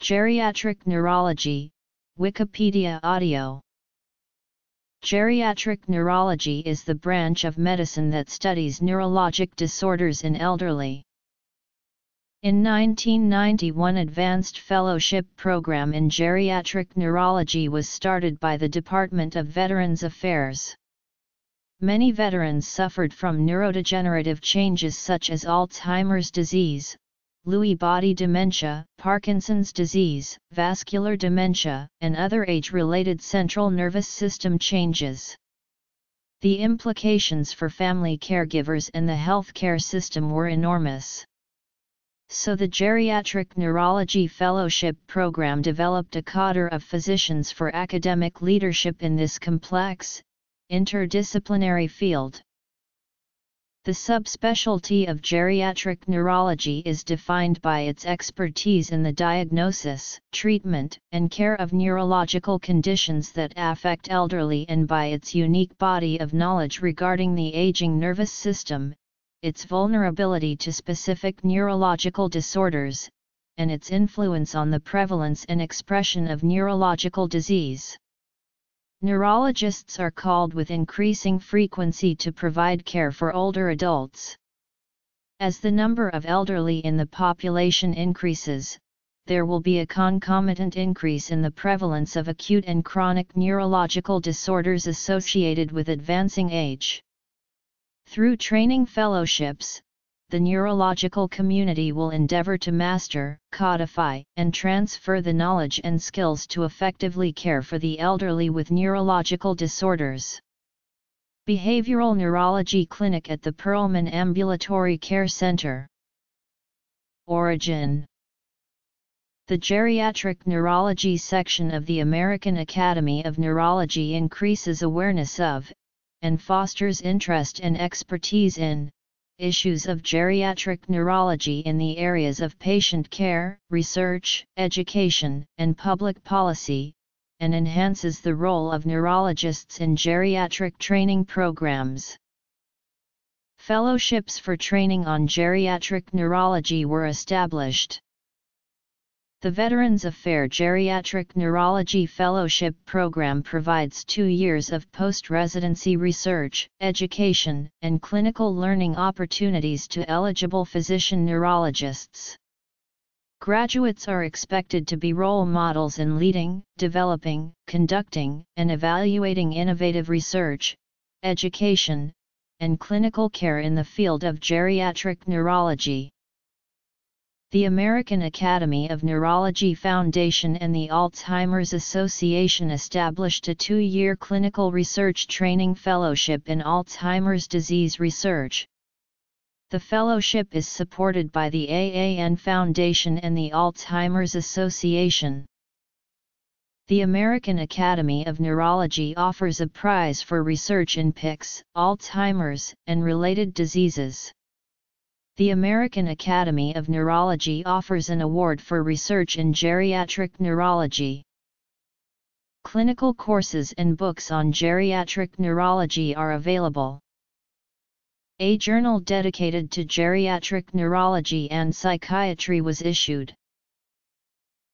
Geriatric neurology, Wikipedia audio. Geriatric neurology is the branch of medicine that studies neurologic disorders in elderly. In 1991, an advanced fellowship program in geriatric neurology was started by the Department of Veterans Affairs. Many veterans suffered from neurodegenerative changes such as Alzheimer's disease, Lewy body dementia, Parkinson's disease, vascular dementia, and other age-related central nervous system changes. The implications for family caregivers and the healthcare system were enormous. So the Geriatric Neurology Fellowship Program developed a cadre of physicians for academic leadership in this complex, interdisciplinary field. The subspecialty of geriatric neurology is defined by its expertise in the diagnosis, treatment, and care of neurological conditions that affect elderly, and by its unique body of knowledge regarding the aging nervous system, its vulnerability to specific neurological disorders, and its influence on the prevalence and expression of neurological disease. Neurologists are called with increasing frequency to provide care for older adults. As the number of elderly in the population increases, there will be a concomitant increase in the prevalence of acute and chronic neurological disorders associated with advancing age. Through training fellowships, the neurological community will endeavor to master, codify, and transfer the knowledge and skills to effectively care for the elderly with neurological disorders. Behavioral Neurology Clinic at the Perlman Ambulatory Care Center. Origin. The Geriatric Neurology section of the American Academy of Neurology increases awareness of, and fosters interest and expertise in, issues of geriatric neurology in the areas of patient care, research, education, and public policy, and enhances the role of neurologists in geriatric training programs. Fellowships for training on geriatric neurology were established. The Veterans Affairs Geriatric Neurology Fellowship Program provides 2 years of post-residency research, education, and clinical learning opportunities to eligible physician neurologists. Graduates are expected to be role models in leading, developing, conducting, and evaluating innovative research, education, and clinical care in the field of geriatric neurology. The American Academy of Neurology Foundation and the Alzheimer's Association established a 2-year clinical research training fellowship in Alzheimer's disease research. The fellowship is supported by the AAN Foundation and the Alzheimer's Association. The American Academy of Neurology offers a prize for research in Pick's, Alzheimer's, and related diseases. The American Academy of Neurology offers an award for research in geriatric neurology. Clinical courses and books on geriatric neurology are available. A journal dedicated to geriatric neurology and psychiatry was issued.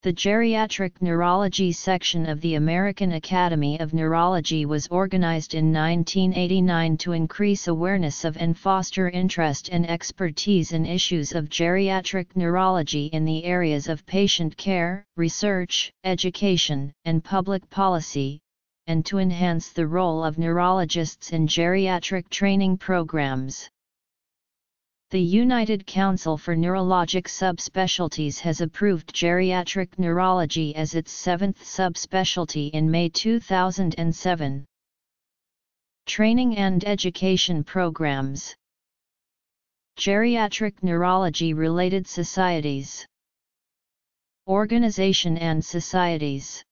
The Geriatric Neurology section of the American Academy of Neurology was organized in 1989 to increase awareness of and foster interest and expertise in issues of geriatric neurology in the areas of patient care, research, education, and public policy, and to enhance the role of neurologists in geriatric training programs. The United Council for Neurologic Subspecialties has approved geriatric neurology as its 7th subspecialty in May 2007. Training and education programs. Geriatric neurology-related societies. Organization and societies.